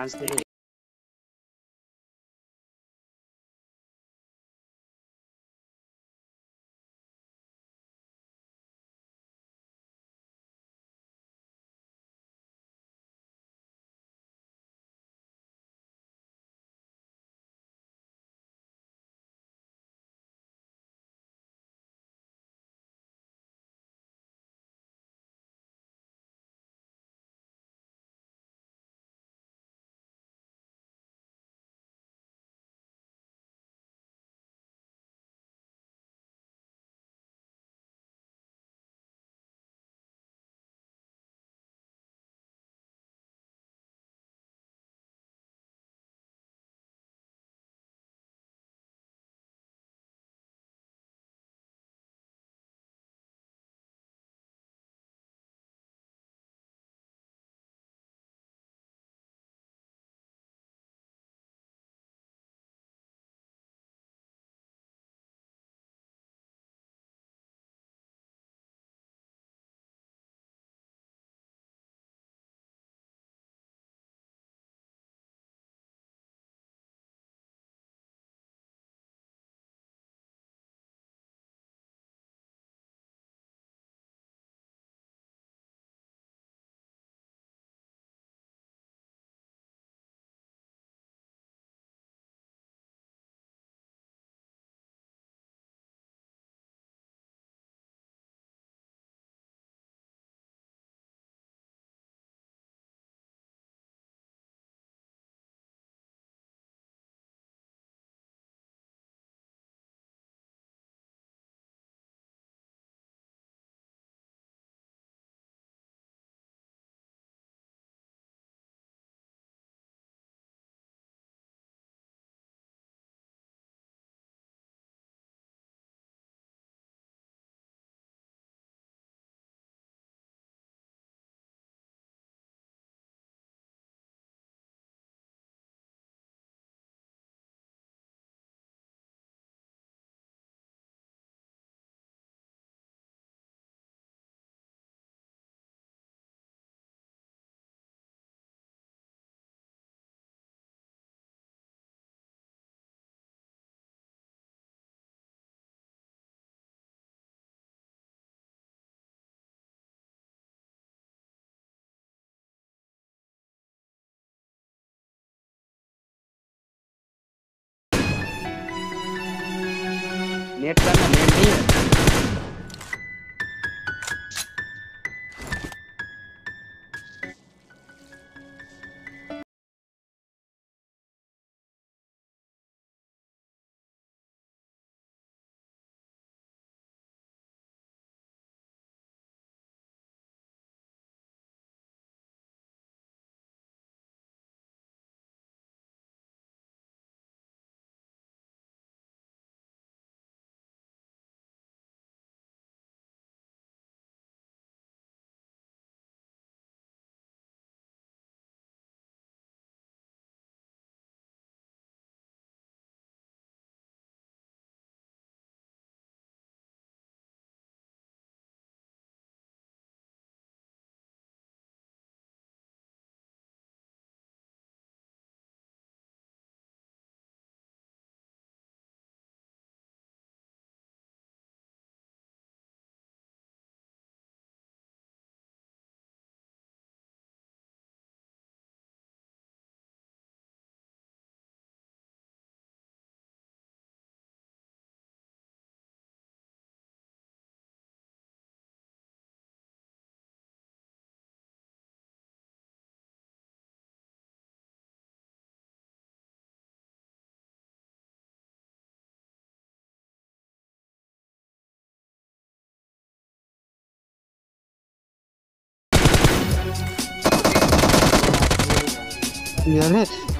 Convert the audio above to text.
translated net का name नहीं है। Yeah,